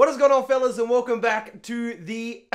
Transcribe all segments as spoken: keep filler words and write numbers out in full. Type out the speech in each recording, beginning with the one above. What is going on, fellas, and welcome back to the...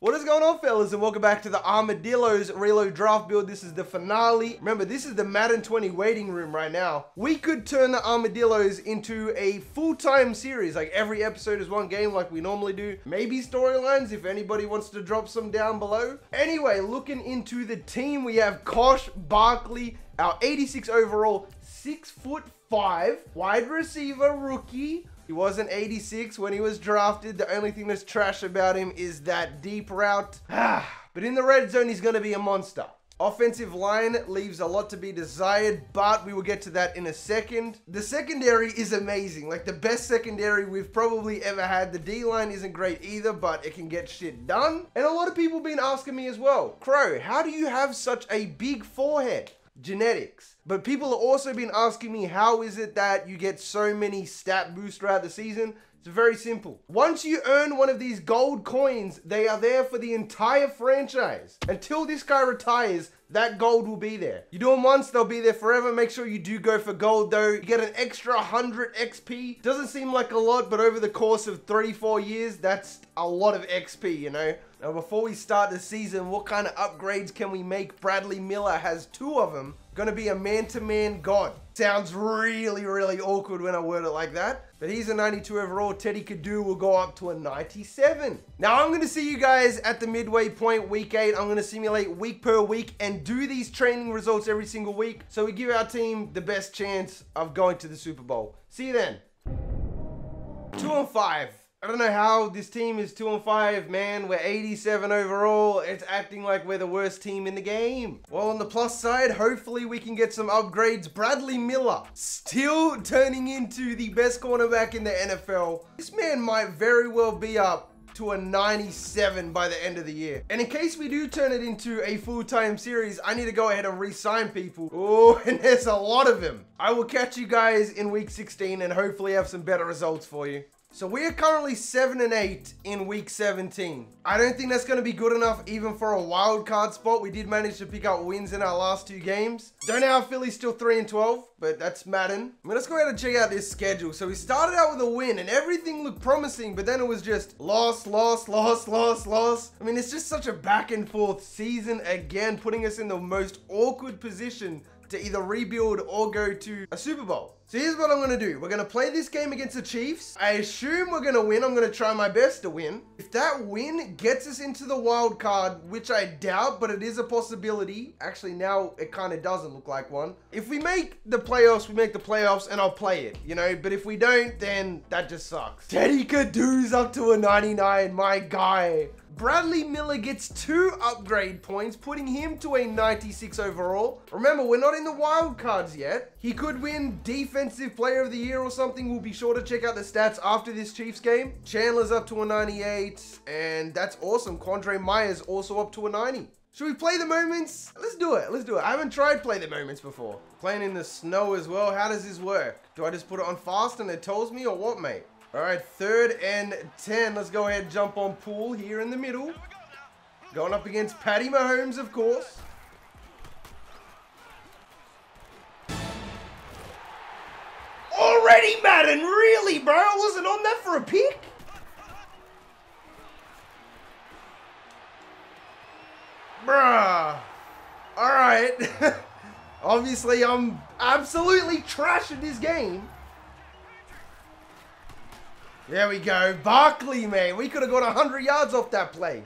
What is going on, fellas, and welcome back to the Armadillos Relo Draft Build. This is the finale. Remember, this is the Madden twenty waiting room right now. We could turn the Armadillos into a full-time series, like every episode is one game like we normally do. Maybe storylines, if anybody wants to drop some down below. Anyway, looking into the team, we have Josh Barkley, our eighty-six overall, six foot five, wide receiver rookie. He wasn't eighty-six when he was drafted. The only thing that's trash about him is that deep route. But in the red zone, he's going to be a monster. Offensive line leaves a lot to be desired, but we will get to that in a second. The secondary is amazing. Like, the best secondary we've probably ever had. The D-line isn't great either, but it can get shit done. And a lot of people have been asking me as well, Crow, how do you have such a big forehead? Genetics. But people have also been asking me, how is it that you get so many stat boosts throughout the season? It's very simple. Once you earn one of these gold coins, they are there for the entire franchise. Until this guy retires, that gold will be there. You do them once, they'll be there forever. Make sure you do go for gold though. You get an extra one hundred X P. Doesn't seem like a lot, but over the course of three, four years, that's a lot of X P, you know? Now, before we start the season, what kind of upgrades can we make? Bradley Miller has two of them. Gonna be a man-to-man god. Sounds really, really awkward when I word it like that. But he's a ninety-two overall. Teddy Cadu will go up to a ninety-seven. Now, I'm gonna see you guys at the midway point, week eight. I'm gonna simulate week per week and do these training results every single week, so we give our team the best chance of going to the Super Bowl. See you then. Two and five. I don't know how this team is two and five, man. We're eighty-seven overall. It's acting like we're the worst team in the game. Well, on the plus side, hopefully we can get some upgrades. Bradley Miller, still turning into the best cornerback in the N F L. This man might very well be up to a ninety-seven by the end of the year. And in case we do turn it into a full-time series, I need to go ahead and re-sign people. Oh, and there's a lot of them. I will catch you guys in week sixteen and hopefully have some better results for you. So we are currently seven and eight in week seventeen. I don't think that's going to be good enough even for a wild card spot. We did manage to pick up wins in our last two games. Don't know how Philly's still three and twelve, but that's Madden. I mean, let's go ahead and check out this schedule. So we started out with a win and everything looked promising, but then it was just loss, loss, loss, loss, loss. I mean, it's just such a back and forth season again, putting us in the most awkward position to either rebuild or go to a Super Bowl. So here's what I'm gonna do. We're gonna play this game against the Chiefs. I assume we're gonna win. I'm gonna try my best to win. If that win gets us into the wild card, which I doubt, but it is a possibility. Actually, now it kind of doesn't look like one. If we make the playoffs, we make the playoffs and I'll play it, you know? But if we don't, then that just sucks. Teddy Cadu's up to a ninety-nine, my guy. Bradley Miller gets two upgrade points, putting him to a ninety-six overall. Remember, we're not in the wild cards yet. He could win Defensive Player of the Year or something. We'll be sure to check out the stats after this Chiefs game. Chandler's up to a ninety-eight, and that's awesome. Quandre Myers also up to a ninety. Should we play the moments? Let's do it. Let's do it. I haven't tried play the moments before. Playing in the snow as well. How does this work? Do I just put it on fast and it tells me or what, mate? All right, third and ten. Let's go ahead and jump on Poole here in the middle. Going up against Paddy Mahomes, of course. Already Madden, really, bro? I wasn't on that for a pick. Bruh. All right. Obviously, I'm absolutely trash at this game. There we go. Barkley, man. We could have got one hundred yards off that play.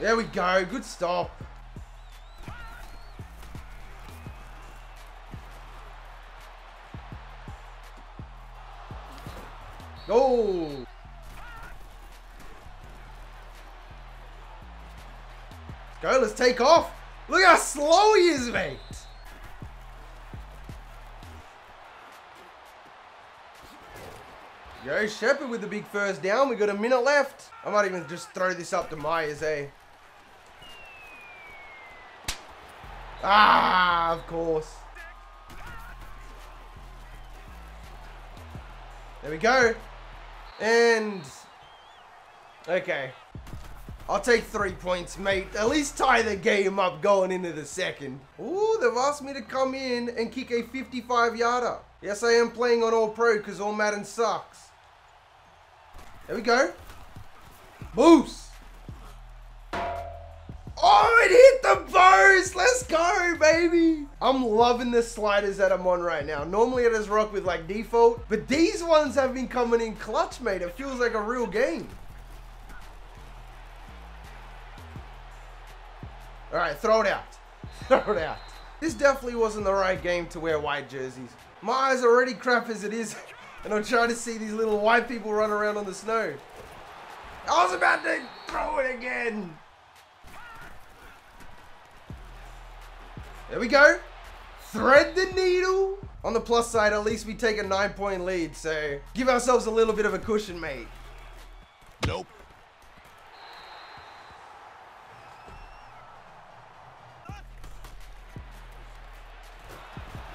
There we go. Good stop. Goal. Go. Let's take off. Look how slow he is, mate. Yo, Shepard with the big first down. We got a minute left. I might even just throw this up to Myers, eh? Ah, of course. There we go. And... okay. I'll take three points, mate. At least tie the game up going into the second. Ooh, they've asked me to come in and kick a fifty-five yarder. Yes, I am playing on All Pro because All Madden sucks. There we go. Boost. Oh, it hit the post. Let's go, baby. I'm loving the sliders that I'm on right now. Normally I just rock with like default, but these ones have been coming in clutch, mate. It feels like a real game. All right, throw it out. Throw it out. This definitely wasn't the right game to wear white jerseys. My eyes are already crap as it is, and I'm trying to see these little white people run around on the snow. I was about to throw it again. There we go. Thread the needle. On the plus side, at least we take a nine point lead, so give ourselves a little bit of a cushion, mate. Nope.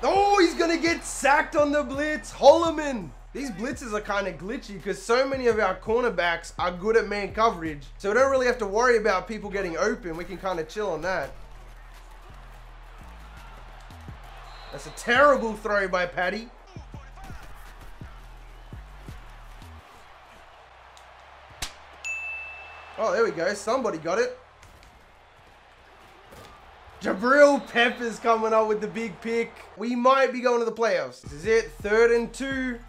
Oh, he's gonna get sacked on the blitz. Holloman. These blitzes are kind of glitchy because so many of our cornerbacks are good at man coverage, so we don't really have to worry about people getting open. We can kind of chill on that. That's a terrible throw by Paddy. Oh, there we go. Somebody got it. Jabril Peppers coming up with the big pick. We might be going to the playoffs. This is it. Third and two.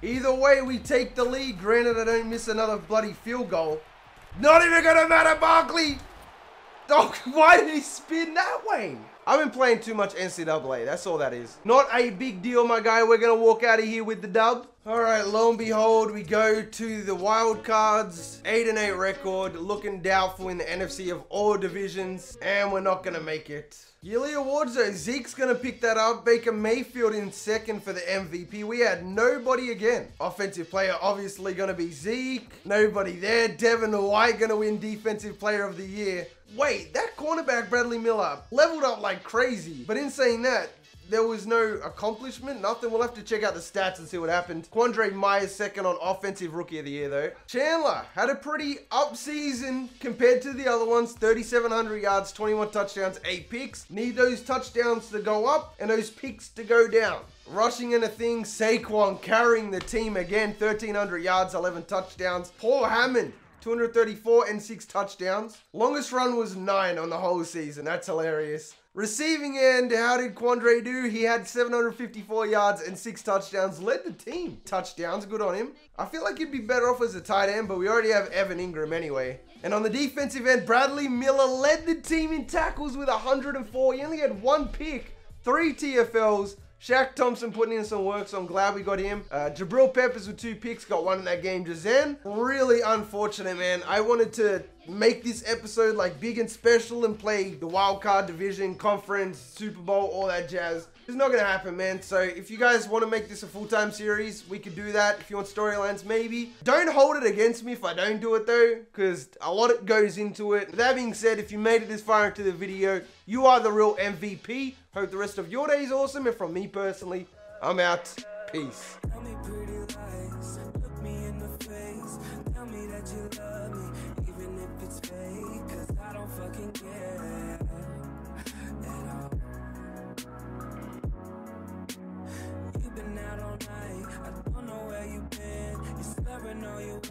Either way, we take the lead. Granted, I don't miss another bloody field goal. Not even going to matter, Barkley. Oh, why did he spin that way? I've been playing too much N C double A, that's all that is. Not a big deal, my guy. We're gonna walk out of here with the dub. All right, lo and behold, we go to the wild cards. Eight and eight record, looking doubtful in the N F C of all divisions, and we're not gonna make it. Yearly awards though, Zeke's gonna pick that up. Baker Mayfield in second for the M V P. We had nobody again. Offensive player obviously gonna be Zeke. Nobody there. Devin White gonna win defensive player of the year. Wait, that cornerback Bradley Miller leveled up like crazy. But in saying that, there was no accomplishment, nothing. We'll have to check out the stats and see what happened. Quandre Myers second on offensive rookie of the year though. Chandler had a pretty up season compared to the other ones. thirty-seven hundred yards, twenty-one touchdowns, eight picks. Need those touchdowns to go up and those picks to go down. Rushing in a thing, Saquon carrying the team again. thirteen hundred yards, eleven touchdowns. Paul Hammond. two hundred thirty-four and six touchdowns. Longest run was nine on the whole season. That's hilarious. Receiving end, how did Quandre do? He had seven hundred fifty-four yards and six touchdowns. Led the team. Touchdowns, good on him. I feel like he'd be better off as a tight end, but we already have Evan Ingram anyway. And on the defensive end, Bradley Miller led the team in tackles with one hundred four. He only had one pick, three T F Ls. Shaq Thompson putting in some work, so I'm glad we got him. Uh, Jabril Peppers with two picks, got one in that game. Jazen, really unfortunate, man. I wanted to make this episode like big and special and play the wild card division, conference, Super Bowl, all that jazz. It's not gonna happen, man. So if you guys want to make this a full-time series, we could do that. If you want storylines, maybe. Don't hold it against me if I don't do it though, because a lot of it goes into it. That being said, if you made it this far into the video, you are the real M V P. Hope the rest of your day is awesome. And from me personally, I'm out. Peace. Tell me pretty lies. Look me in the face. Tell me that you love me, even if it's fake, 'cause I don't fucking care. Out all night, I don't know where you've been. You're slurring all your